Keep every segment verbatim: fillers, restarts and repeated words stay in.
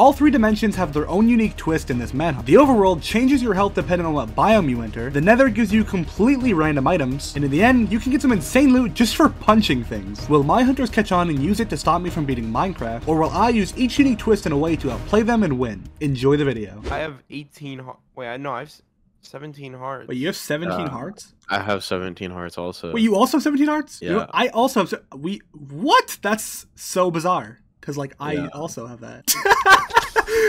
All three dimensions have their own unique twist in this manhunt. The overworld changes your health depending on what biome you enter, the nether gives you completely random items, and in the end, you can get some insane loot just for punching things. Will my hunters catch on and use it to stop me from beating Minecraft, or will I use each unique twist in a way to outplay them and win? Enjoy the video. I have eighteen hearts. Wait, I know, I have seventeen hearts. Wait, you have seventeen uh, hearts? I have seventeen hearts also. Wait, you also have seventeen hearts? Yeah. You know, I also have, se we, what? That's so bizarre. Cause like I yeah. also have that.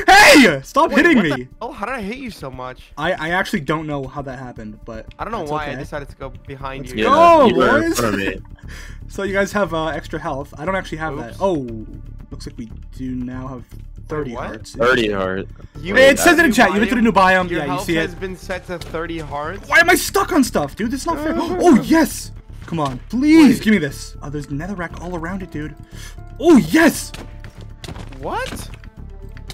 Hey! Stop Wait, hitting me! Oh, how did I hit you so much? I I actually don't know how that happened, but I don't know why okay. I decided to go behind Let's you. Go, yeah, boys! You so you guys have uh, extra health. I don't actually have Oops. that. Oh, looks like we do now have thirty Wait, hearts. Thirty hearts. You it says it in chat. Biome? You entered a new biome. Your yeah, you see it. Has been set to thirty hearts. Why am I stuck on stuff, dude? That's not fair. Oh yes! Come on, please Wait. give me this. Oh, there's netherrack all around it, dude. Oh, yes! What?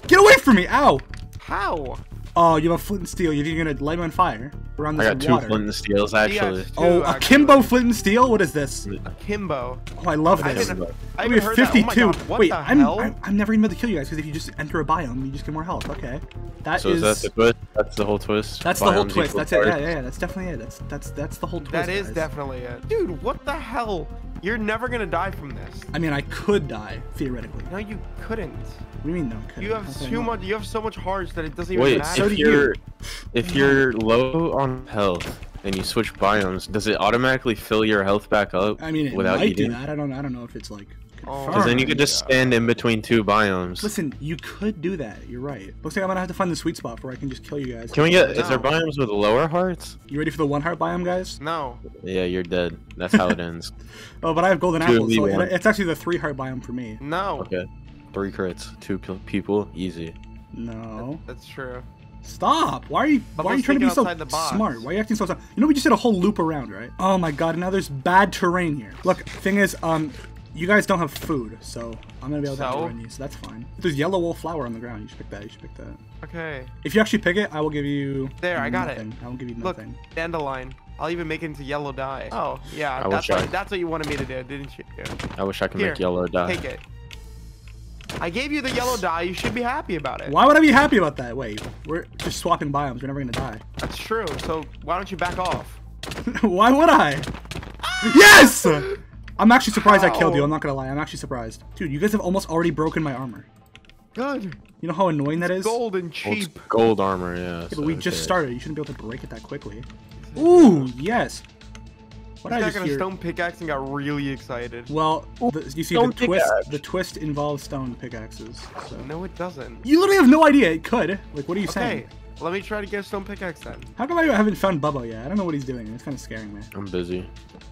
Get away from me, ow! How? Oh, you have a flint and steel. You're either gonna light me on fire or on this water. I got two water. flint and steels, actually. Two, oh, a Kimbo flint and steel? What is this? A Kimbo. Oh, I love this. I we have fifty-two. Oh Wait, I'm, I'm, I'm never even about to kill you guys, because if you just enter a biome, you just get more health. Okay. That so is... So is that the twist? That's the whole twist? That's Biomes the whole twist. That's it. Yeah, yeah, yeah. That's definitely it. That's, that's, that's the whole twist, That is guys. definitely it. Dude, what the hell? You're never gonna die from this. I mean, I could die, theoretically. No, you couldn't. What do you mean, no, I couldn't? You have, too much, you have so much hearts that it doesn't even Wait, matter. Wait, if, you're, if you're low on health and you switch biomes, does it automatically fill your health back up? I mean, it without might eating? do that. I don't, I don't know if it's like... Because then you could just stand in between two biomes. Listen, you could do that. You're right. Looks like I'm gonna have to find the sweet spot where I can just kill you guys. Can we get? No. Is there biomes with lower hearts? You ready for the one heart biome, guys? No. Yeah, you're dead. That's how it ends. Oh, but I have golden two apples. So one. It's actually the three heart biome for me. No. Okay. Three crits, two people, easy. No. That's true. Stop! Why are you? But why are you trying to be so smart? Why are you acting so smart? You know we just did a whole loop around, right? Oh my god! Now there's bad terrain here. Look, thing is, um. you guys don't have food, so I'm gonna be able to run you, so that's fine. If there's yellow wool flour on the ground, you should pick that, you should pick that. Okay. If you actually pick it, I will give you There, I got nothing. it. I will give you nothing. Look, dandelion. I'll even make it into yellow dye. Oh, yeah, I that's, what, I... that's what you wanted me to do, didn't you? Yeah. I wish I could Here, make yellow dye. Take it. I gave you the yellow dye, you should be happy about it. Why would I be happy about that? Wait, we're just swapping biomes, we're never gonna die. That's true, so why don't you back off? Why would I? Yes! I'm actually surprised how? I killed you, I'm not gonna lie. I'm actually surprised. Dude, you guys have almost already broken my armor. Good. You know how annoying that is? Gold and cheap. Well, gold armor, yeah. yeah so but we just cares. started. You shouldn't be able to break it that quickly. Ooh, yes. What I just got a stone pickaxe and got really excited. Well, the, you see stone the twist. Pickaxe. The twist involves stone pickaxes. So. No, it doesn't. You literally have no idea. It could. Like, what are you okay. saying? Let me try to get a stone pickaxe then. How come I haven't found Bubbo yet? I don't know what he's doing. It's kind of scaring me. I'm busy. He's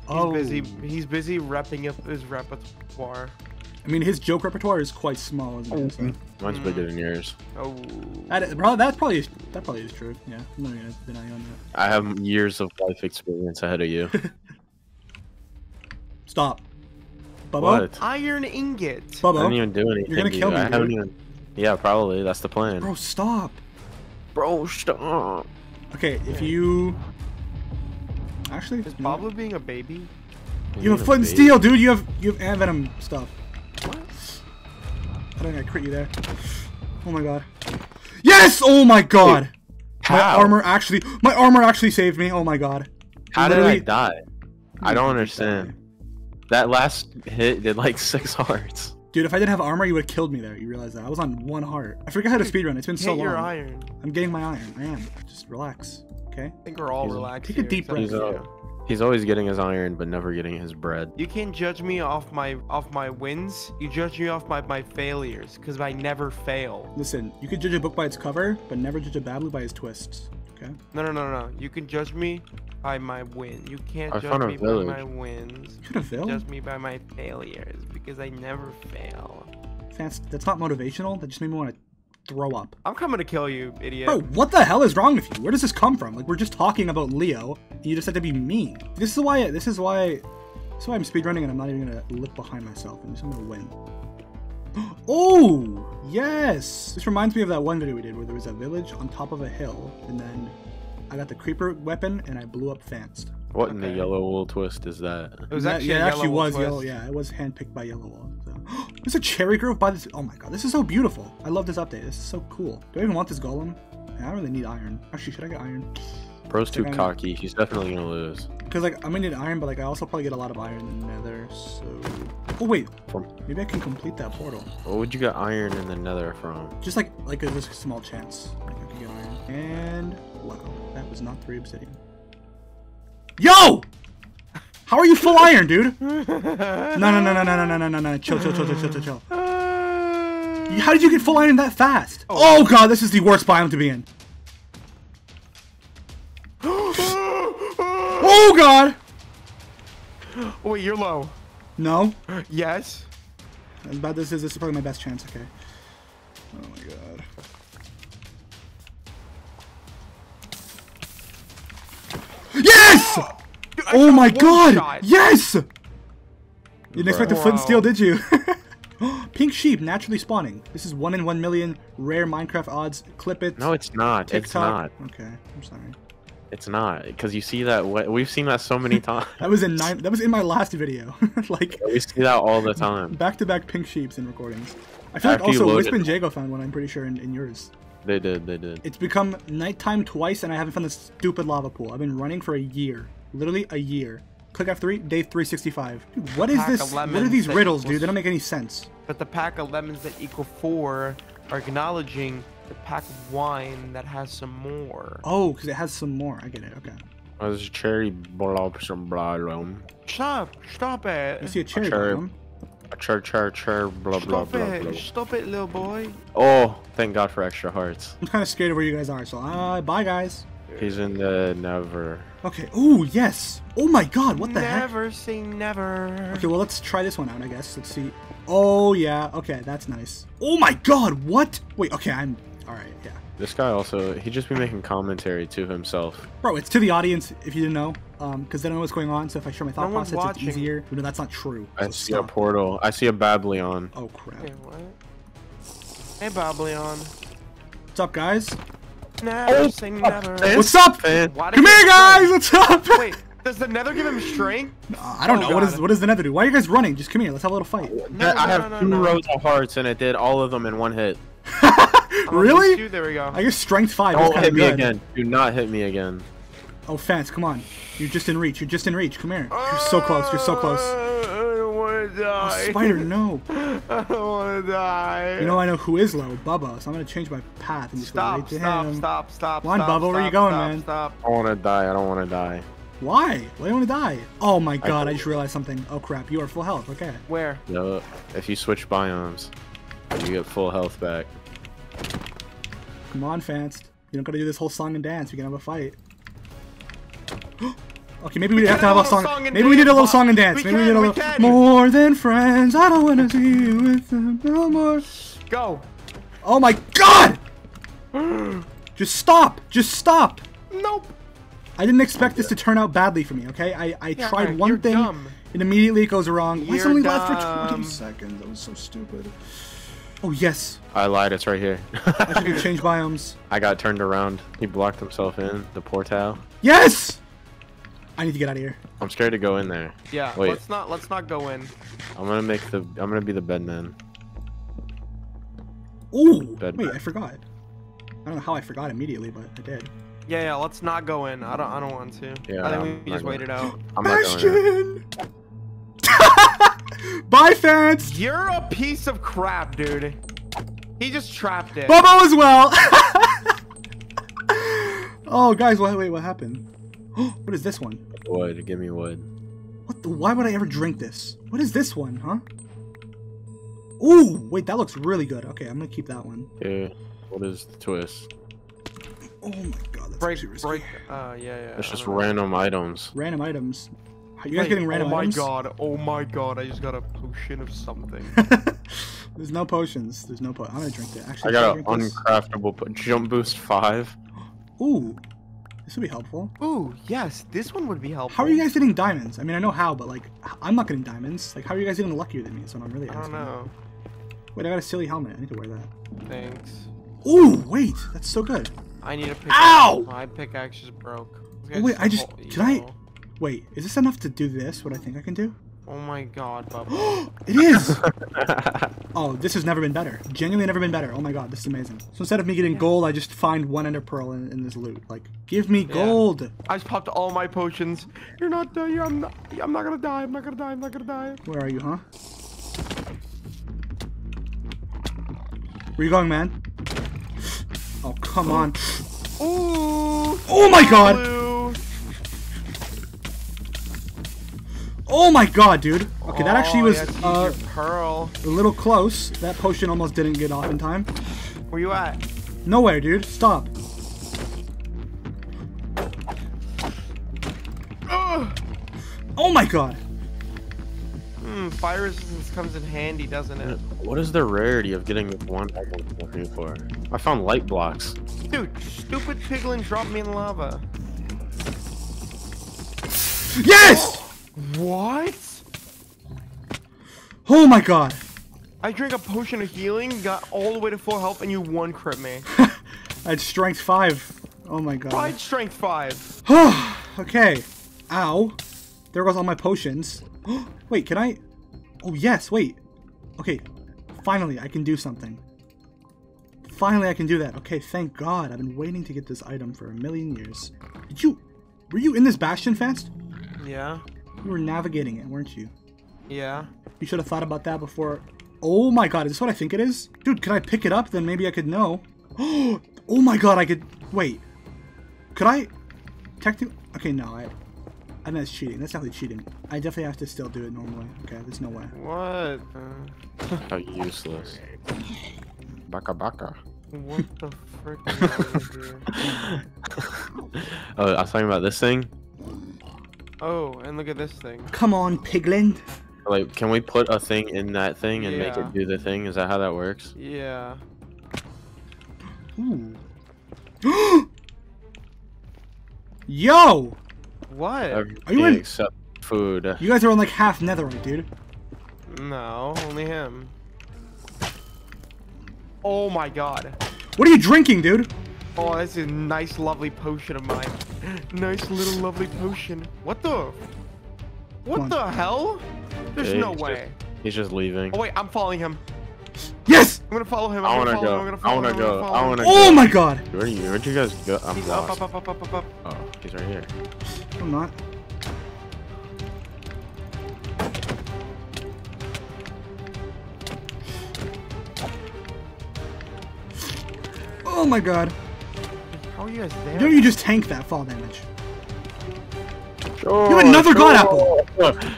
oh. busy. He's busy repping up his repertoire. I mean, his joke repertoire is quite small, isn't it? Mm-hmm. so. Mine's bigger than yours. Oh. That probably that probably is, that probably is true. Yeah. I'm not gonna deny you on that. I have years of life experience ahead of you. Stop. Bubbo. What? Iron ingot. Bubbo. I didn't even do anything. You're gonna kill me. I haven't even... Yeah, probably. That's the plan. Bro, stop. Bro, stop. Okay, if you actually is Baablu being a baby? You have flint and steel, dude. You have you have ant venom stuff. What? I don't think I crit you there. Oh my god. Yes! Oh my god. Dude, how? My armor actually my armor actually saved me. Oh my god. How did I die? I don't understand. That last hit did like six hearts. Dude, if I didn't have armor, you would have killed me there. You realize that? I was on one heart. I forgot how to speedrun. It's been so long. Get your iron. I'm getting my iron. I am. Just relax, okay? I think we're all relaxed. Take a deep breath. He's, uh, he's always getting his iron, but never getting his bread. You can't judge me off my off my wins. You judge me off my, my failures, because I never fail. Listen, you could judge a book by its cover, but never judge a Baablu by his twists, okay? No, no, no, no. You can judge me by my win. You can't I judge me by my wins. You can't judge me by my failures, because I never fail. Fanst, that's not motivational. That just made me want to throw up. I'm coming to kill you, idiot. Bro, what the hell is wrong with you? Where does this come from? Like, we're just talking about Leo, and you just had to be mean. This is why. This is why. This is why I'm speedrunning, and I'm not even gonna look behind myself. I'm just gonna win. Oh yes! This reminds me of that one video we did where there was a village on top of a hill, and then I got the creeper weapon and I blew up Fanst. What okay. in the yellow wool twist is that? It was actually, yeah, it actually was twist. yellow. Yeah, it was handpicked by Yellow Wool. So. There's a cherry grove by this. Oh my god, this is so beautiful. I love this update. This is so cool. Do I even want this golem? I don't really need iron. Actually, should I get iron? Bro's too cocky. He's definitely gonna lose. Cause like I'm gonna need iron, but like I also probably get a lot of iron in the Nether. So. Oh wait. From... Maybe I can complete that portal. What would you get iron in the Nether from? Just like like a, just a small chance. Like I could get iron. And wow, that was not three obsidian. Yo! How are you full iron, dude? No no no no no no no no no. Chill chill chill chill chill chill chill. How did you get full iron that fast? Oh, oh god, this is the worst biome to be in. Oh god! Oh, wait, you're low. No? Yes. About this is this is probably my best chance. Okay. Oh my god. Yes! Dude, oh my god! Shot. Yes! You didn't expect wow. a flint and steel, did you? Pink sheep naturally spawning. This is one in one million rare Minecraft odds. Clip it. No, it's not. TikTok. It's not. Okay, I'm sorry. It's not, because you see that we've seen that so many times. That was in nine, that was in my last video. Like yeah, we see that all the time. Back to back pink sheeps in recordings. I feel After like also Wisp and Jago found one. I'm pretty sure in, in yours. They did. They did. It's become nighttime twice, and I haven't found this stupid lava pool. I've been running for a year, literally a year. Click F three, day three sixty-five. Dude, what is this? What are these riddles, equals, dude? They don't make any sense. But the pack of lemons that equal four are acknowledging the pack of wine that has some more. Oh, because it has some more. I get it. Okay. Oh, there's a cherry blossom blossom. Stop! Stop it! You see a cherry blossom? A cherry, cherry, cherry, blah, blah, blah, blah. Stop it, little boy. Oh, thank God for extra hearts. I'm kind of scared of where you guys are, so uh, bye, guys. He's in the Never. Okay. Ooh, yes. Oh my God, what the heck? Never say never. Okay, well let's try this one out, I guess. Let's see. Oh yeah. Okay, that's nice. Oh my God, what? Wait. Okay, I'm. All right. Yeah. This guy also, he just be making commentary to himself. Bro, it's to the audience if you didn't know, um, because they don't know what's going on. So if I share my thought no process, watching. it's easier. No, that's not true. I so see stop. a portal. I see a Baablu. Oh crap. Hey, what? Hey, Baablu. What's up, guys? Never oh, say never. What's up? Come here, guys. What's up? Wait, does the Nether give him strength? No, I don't oh, know. God. What is what does the Nether do? Why are you guys running? Just come here. Let's have a little fight. No, I no, have no, two no. rows of hearts, and it did all of them in one hit. Really? Two, there we go. I guess strength five. Don't hit me good. again. Do not hit me again. Oh, Fanst, come on. You're just in reach. You're just in reach. Come here. You're so close. You're so close. I don't want to die. Oh, spider, no. I don't want to die. You know, I know who is low, Bubbo. So I'm gonna change my path and just stop, go right to stop, him. Stop! Stop! Stop! Come on, stop, Bubbo. Stop, where are you going, stop, man? Stop! I want to die. I don't want to die. Why? Why do you want to die? Oh my God! I, I just realized something. Oh crap! You are full health. Okay. Where? No. If you switch biomes, you get full health back. Come on, Fanst. You don't gotta do this whole song and dance. We can have a fight. Okay, maybe we, we have to have a song. song maybe dance. we did a little song and dance. We maybe can, we did a little. Can. More than friends, I don't wanna see you with them no more. Go. Oh my God! Just stop. Just stop. Nope. I didn't expect this to turn out badly for me. Okay, I I yeah, tried one thing. Dumb. It immediately goes wrong. You're Why does it only last for twenty seconds? That was so stupid. Oh yes. I lied. It's right here. I should change biomes. I got turned around. He blocked himself in the portal. Yes. I need to get out of here. I'm scared to go in there. Yeah. Wait. Let's not. Let's not go in. I'm gonna make the. I'm gonna be the bedman. Ooh. Bed wait. Man. I forgot. I don't know how I forgot immediately, but I did. Yeah. Yeah. Let's not go in. I don't. I don't want to. Yeah. I think I'm we just wait it out. I'm not going in. Bye, Fanst. You're a piece of crap, dude. He just trapped it. Bubbo as well. Oh, guys, wait, wait, what happened? What is this one? Wood, give me wood. What the? Why would I ever drink this? What is this one, huh? Ooh, wait, that looks really good. Okay, I'm gonna keep that one. Yeah. What is the twist? Oh my God, that's break, risky. break. Uh, yeah, yeah. It's just random know. items. Random items. Are you guys Wait, getting random Oh items? my god, oh my god, I just got a potion of something. There's no potions. There's no potion. I'm gonna drink that. Actually, I got an uncraftable po jump boost five. Ooh, this would be helpful. Ooh, yes, this one would be helpful. How are you guys getting diamonds? I mean, I know how, but like, I'm not getting diamonds. Like, how are you guys getting luckier than me? So I'm really asking. I don't know. Wait, I got a silly helmet. I need to wear that. Thanks. Ooh, wait, that's so good. I need a pickaxe. Ow! My pickaxe is broke. Oh, wait, I just... Did I... Wait, is this enough to do this? What I think I can do? Oh my god, Bubbo. It is! Oh, this has never been better. Genuinely never been better. Oh my god, this is amazing. So instead of me getting yeah. gold, I just find one ender pearl in, in this loot. Like, give me yeah. gold! I just popped all my potions. You're not dead. You're, I'm, not, I'm not gonna die. I'm not gonna die. I'm not gonna die. Where are you, huh? Where you going, man? Oh, come on. Oh! Oh my god! Blue. Oh my god, dude. Okay, oh, that actually was uh, pearl. a little close. That potion almost didn't get off in time. Where you at? Nowhere, dude. Stop. Ugh. Oh my god. Hmm, fire resistance comes in handy, doesn't it? What is the rarity of getting one item for? I found light blocks. Dude, stupid piglin dropped me in lava. Yes! Oh! What? Oh my god! I drank a potion of healing, got all the way to full health, and you one crit me. I had strength five. Oh my god. I had strength five. Okay. Ow. There goes all my potions. Wait, can I? Oh yes, wait. Okay. Finally, I can do something. Finally, I can do that. Okay, thank god. I've been waiting to get this item for a million years. Did you... Were you in this bastion, Fanst? Yeah. You were navigating it, weren't you? Yeah. You should have thought about that before. Oh my god, is this what I think it is? Dude, can I pick it up? Then maybe I could know. Oh my god, I could... Wait. Could I... Technically... Okay, no, I... I mean, that's cheating. That's definitely cheating. I definitely have to still do it normally. Okay, there's no way. What? How useless. Baka baka. What the frick is Oh, I was talking about this thing? Oh, and look at this thing. Come on, piglin. Like, can we put a thing in that thing and yeah. make it do the thing? Is that how that works? Yeah. Ooh. Yo! What? Everything are you in? Except food. You guys are on like half netherite, dude. No, only him. Oh my god. What are you drinking, dude? Oh, that's a nice, lovely potion of mine. Nice little lovely potion. What the? What the hell? There's yeah, no he's way. Just, he's just leaving. Oh wait, I'm following him. Yes! I'm gonna follow him. I wanna go. I wanna go. I wanna go. Oh my god! Where are you? Where'd you guys go? I'm he's lost. Up, up, up, up, up, up. Oh, he's right here. I'm not. Oh my god. How are you guys there? Don't you just tank that fall damage? Sure, you have another sure, god apple!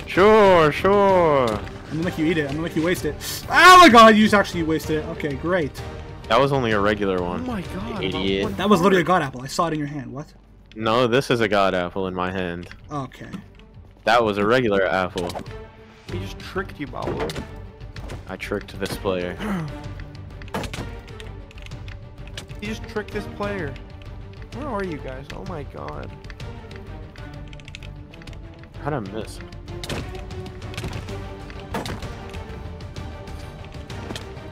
Sure, sure. I'm gonna make you eat it. I'm gonna make you waste it. Oh my god, you just actually wasted it. Okay, great. That was only a regular one. Oh my god. Idiot. That was literally a god apple. I saw it in your hand. What? No, this is a god apple in my hand. Okay. That was a regular apple. He just tricked you, Baablu. I tricked this player. He just tricked this player. Where are you guys? Oh my god. How'd I miss?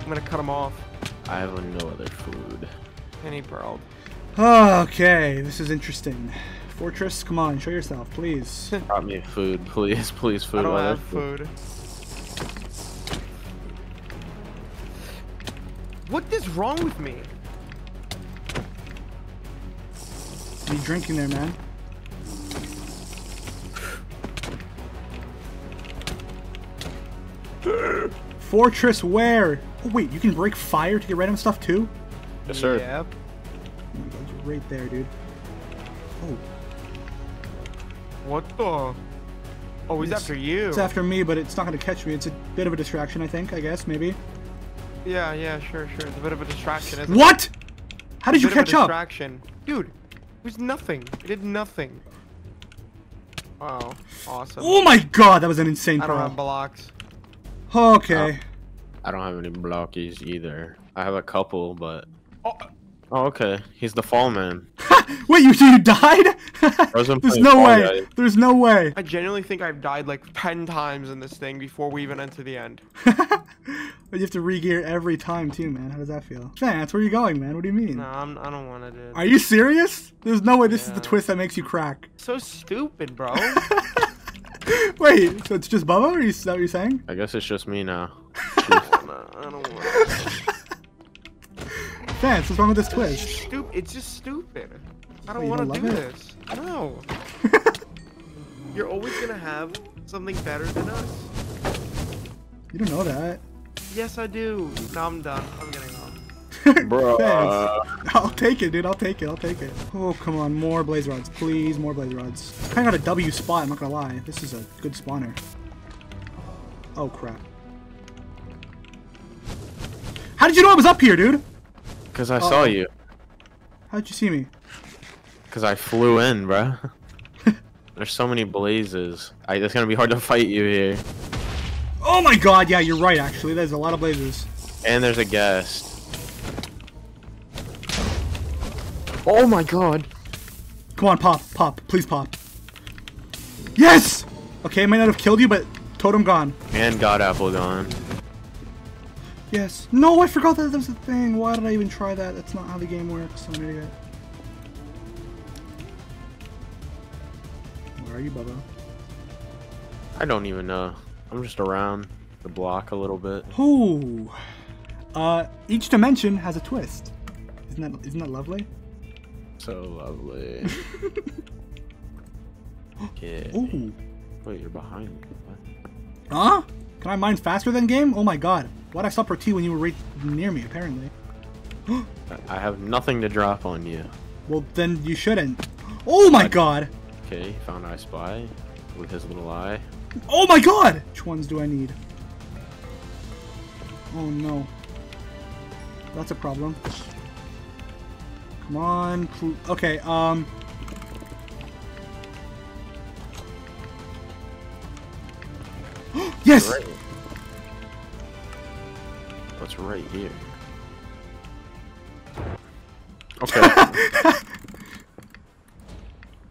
I'm gonna cut him off. I have no other food. And he burrowed. Okay, this is interesting. Fortress, come on, show yourself, please. Drop me food, please, please, food. I don't have food. What is wrong with me? What are you drinking there, man? Fortress where? Oh wait, you can break fire to get rid of stuff too? Yes, sir. Yep. Oh my god, you're right there, dude. Oh. What the? Oh, he's it's, after you. It's after me, but it's not gonna catch me. It's a bit of a distraction, I think, I guess, maybe. Yeah, yeah, sure, sure. It's a bit of a distraction, isn't what? It? What? How did it's you catch up? Distraction. Dude. It was nothing. It did nothing. Wow. Awesome. Oh my god, that was an insane problem. I don't have blocks. Okay. Oh, I don't have any blockies either. I have a couple, but... Oh, oh okay. He's the fall man. Wait, you you died? There's no way. Guys. There's no way. I genuinely think I've died like ten times in this thing before we even enter the end. You have to re-gear every time too, man. How does that feel? Man, that's where you're going, man. What do you mean? No, I'm, I don't want to do it. Are you serious? There's no way this yeah. is the twist that makes you crack. So stupid, bro. Wait, so it's just Bubbo? Is that what you're saying? I guess it's just me now. No, I don't want to. Fanst, what's wrong with this twist? It's just stupid. I don't want to do this. No. You're always going to have something better than us. You don't know that. Yes, I do. Now I'm done. I'm getting off. Bro. Fanst, I'll take it, dude. I'll take it. I'll take it. Oh, come on. More blaze rods. Please, more blaze rods. I kind of got a W spot. I'm not going to lie. This is a good spawner. Oh, crap. How did you know I was up here, dude? Because I uh-oh. saw you. How'd you see me? Because I flew in, bro. There's so many blazes. I, it's going to be hard to fight you here. Oh my god, yeah, you're right, actually. There's a lot of blazes. And there's a guest. Oh my god. Come on, pop, pop. Please pop. Yes! Okay, I might not have killed you, but totem gone. And god apple gone. Yes. No, I forgot that there's a thing. Why did I even try that? That's not how the game works. I'm an idiot. Where are you, Bubbo? I don't even know. I'm just around the block a little bit. Ooh. Uh, each dimension has a twist. Isn't that isn't that lovely? So lovely. Okay. Ooh. Wait, you're behind me. What? Huh? Can I mine faster than game? Oh my god. Why'd I stop for T when you were right near me, apparently? I have nothing to drop on you. Well, then you shouldn't. Oh my god! Okay, found I Spy with his little eye. Oh my god! Which ones do I need? Oh no. That's a problem. Come on. Okay, um... yes! What's right here? Okay.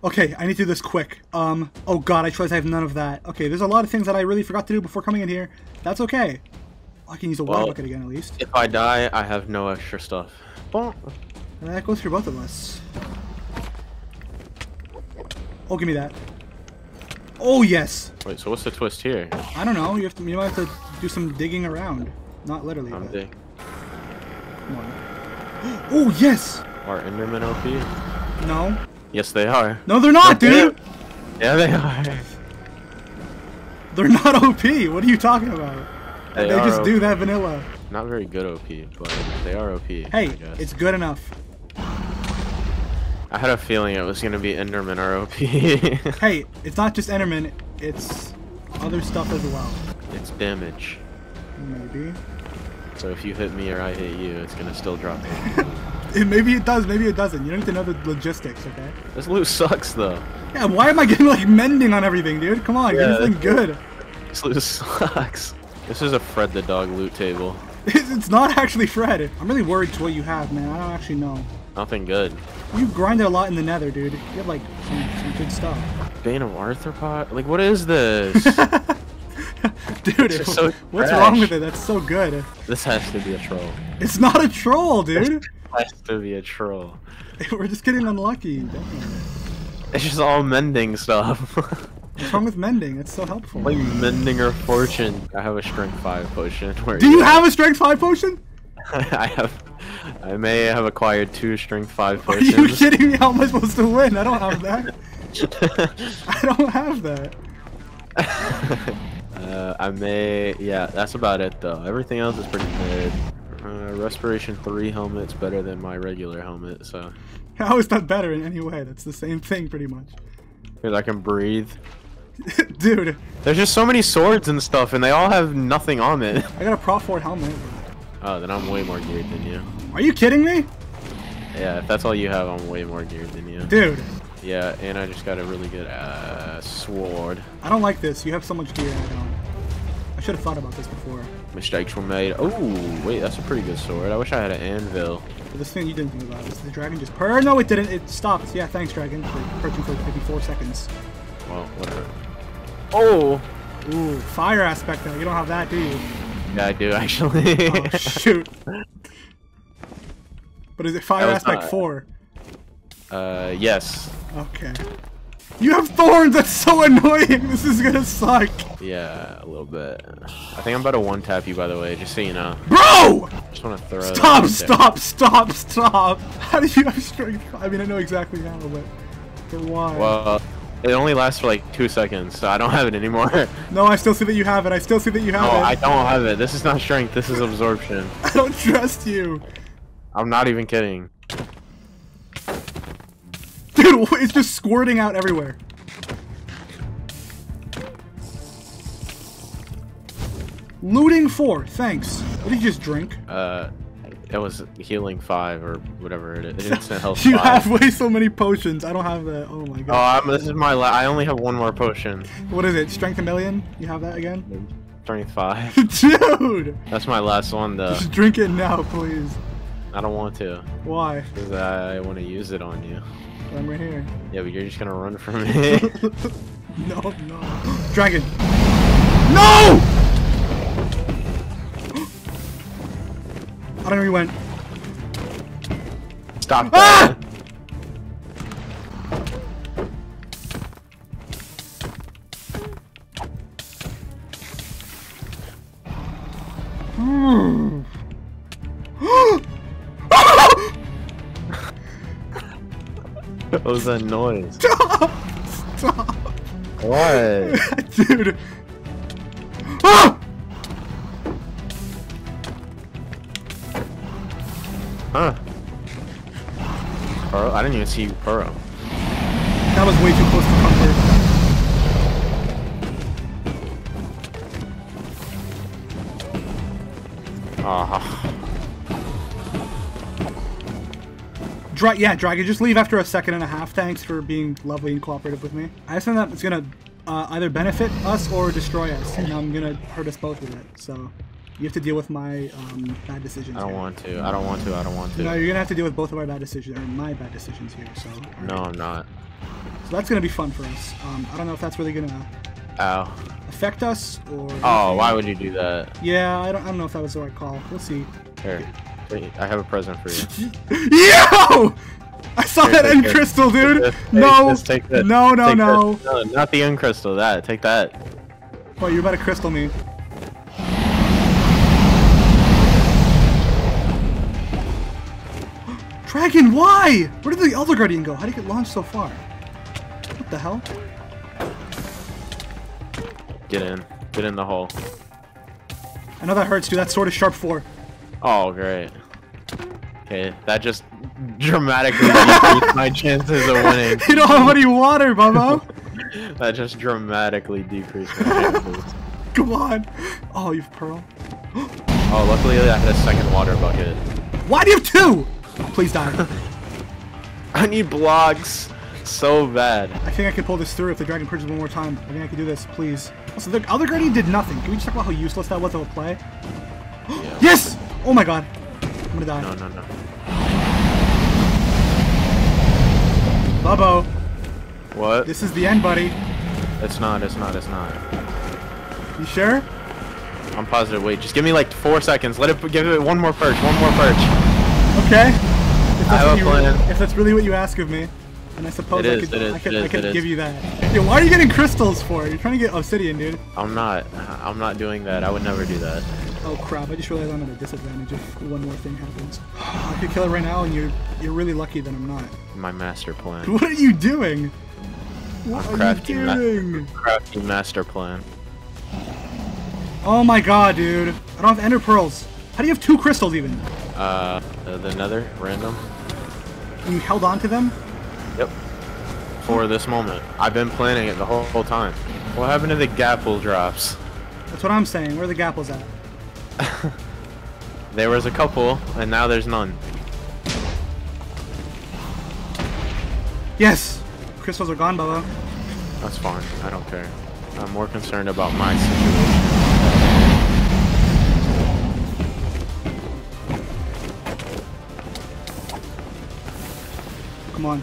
Okay, I need to do this quick. Um, oh god, I realize I have none of that. Okay, there's a lot of things that I really forgot to do before coming in here. That's okay. I can use a well, water bucket again, at least. If I die, I have no extra stuff. And that goes for both of us. Oh, give me that. Oh, yes! Wait, so what's the twist here? I don't know. You have to, you might have to do some digging around. Not literally, I'm but... Come on. Oh, yes! Are Endermen O P? No. Yes, they are. No, they're not, they're dude! There. Yeah, they are. They're not O P. What are you talking about? They, they just O P. Do that vanilla. Not very good O P, but they are O P. Hey, it's good enough. I had a feeling it was going to be Enderman or O P. Hey, it's not just Enderman. It's other stuff as well. It's damage. Maybe. So if you hit me or I hit you, it's gonna still drop me. It, maybe it does, maybe it doesn't. You don't need to know the logistics, okay? This loot sucks, though. Yeah, why am I getting, like, mending on everything, dude? Come on, yeah, get this thing good. This loot sucks. This is a Fred the Dog loot table. It's not actually Fred. I'm really worried to what you have, man. I don't actually know. Nothing good. You've grinded a lot in the Nether, dude. You have, like, some, some good stuff. Bane of Arthropod? Like, what is this? Dude, it, so what's trash. Wrong with it? That's so good. This has to be a troll. It's not a troll, dude. This has to be a troll. We're just getting unlucky. Damn. It's just all mending stuff. What's wrong with mending? It's so helpful. Like mending or fortune. I have a strength five potion. Where Do you at? Have a strength five potion? I have. I may have acquired two strength five potions. Are you kidding me? How am I supposed to win? I don't have that. I don't have that. Uh, I may, yeah, that's about it though. Everything else is pretty good. Uh, respiration three helmet's better than my regular helmet, so. How is that better in any way? That's the same thing pretty much. Because I can breathe. Dude. There's just so many swords and stuff and they all have nothing on it. I got a Pro Ford helmet. Oh, then I'm way more geared than you. Are you kidding me? Yeah, if that's all you have, I'm way more geared than you. Dude. Yeah, and I just got a really good uh, sword. I don't like this. You have so much gear. I Should have thought about this before. Mistakes were made. Oh, wait, that's a pretty good sword. I wish I had an anvil. But this thing you didn't think about is the dragon just purr. No, it didn't. It stopped. Yeah, thanks, dragon, for perching for fifty-four seconds. Well, whatever. Oh! Ooh, fire aspect, though. You don't have that, do you? Yeah, I do, actually. Oh, shoot. But is it fire aspect not... four? Uh, yes. Okay. You have thorns! That's so annoying! This is gonna suck! Yeah, a little bit. I think I'm about to one-tap you, by the way, just so you know. BRO! I just wanna throw Stop! Stop! Stop! Stop! How do you have strength? I mean, I know exactly how, but... But why? Well, it only lasts for like two seconds, so I don't have it anymore. No, I still see that you have it. I still see that you have no, it. No, I don't have it. This is not strength. This is absorption. I don't trust you. I'm not even kidding. Dude, it's just squirting out everywhere. Looting four, thanks. What did you just drink? Uh, that was healing five or whatever it is. Instant health. You five. Have way so many potions. I don't have that. Oh my god. Oh, I'm, this is my. La I only have one more potion. What is it? Strength a million? You have that again? Strength five. Dude. That's my last one though. Just drink it now, please. I don't want to. Why? Because I want to use it on you. I'm right here. Yeah, but you're just gonna run from me. No, no. Dragon! No! I don't know where you went. Stop that. Ah! What was that noise? Stop! Stop! What? Dude! Ah! Huh? Pearl? I didn't even see you pearl. That was way too close to comfort. Ah. Uh-huh. Dra yeah, Dragon, just leave after a second and a half. Thanks for being lovely and cooperative with me. I assume that it's gonna uh, either benefit us or destroy us, and I'm gonna hurt us both with it. So you have to deal with my um, bad decisions. I don't here. want to. I don't want to. I don't want to. No, you're gonna have to deal with both of our bad decisions, or my bad decisions here. So. Right. No, I'm not. So that's gonna be fun for us. Um, I don't know if that's really gonna Ow. affect us or. Anything. Oh, why would you do that? Yeah, I don't. I don't know if that was the right call. We'll see. Here. Wait, I have a present for you. Yo! I saw Here, that end crystal, dude! This. Hey, no! No, no, take no. This. No! Not the end crystal, that. Take that. Oh, you're about to crystal me. Dragon, why? Where did the Elder Guardian go? How did it get launched so far? What the hell? Get in. Get in the hole. I know that hurts, dude. That sword is sharp four. Oh, great. Okay, that just dramatically decreased my chances of winning. You don't have any water, Bubbo! That just dramatically decreased my chances. Come on! Oh, you've pearl. Oh, luckily I had a second water bucket. Why do you have two?! Please die. I need blocks so bad. I think I can pull this through if the dragon purges one more time. I think I can do this, please. Also, the other guardian did nothing. Can we just talk about how useless that was to play? Yeah. Yes! Oh my god. I'm gonna die. No, no, no. Bubbo. What? This is the end, buddy. It's not, it's not, it's not. You sure? I'm positive. Wait, just give me like four seconds. Let it give it one more perch, one more perch. Okay. If that's, I have a plan. Really, if that's really what you ask of me, then I suppose it I is, could, it I could, is, I could, I could give is. you that. Dude, why are you getting crystals for? You're trying to get obsidian, dude. I'm not. I'm not doing that. I would never do that. Oh crap, I just realized I'm at a disadvantage if one more thing happens. I could kill it right now and you're you're really lucky that I'm not. My master plan. What are you doing? What I'm are you doing? Crafty master plan. Oh my god, dude. I don't have ender pearls. How do you have two crystals even? Uh, the, the nether, random. You held on to them? Yep. For this moment. I've been planning it the whole, whole time. What happened to the gapple drops? That's what I'm saying. Where are the gapples at? There was a couple, and now there's none. Yes! Crystals are gone, Bella. That's fine. I don't care. I'm more concerned about my situation. come on.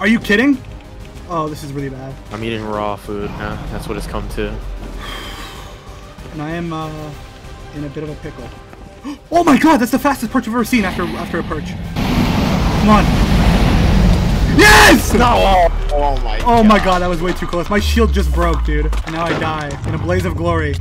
Are you kidding? Oh, this is really bad. I'm eating raw food now. That's what it's come to. And I am uh, in a bit of a pickle. Oh my god, that's the fastest perch I've ever seen after after a perch. Come on. Yes! No, oh, oh my god. Oh my god, that was way too close. My shield just broke, dude. And now I die in a blaze of glory.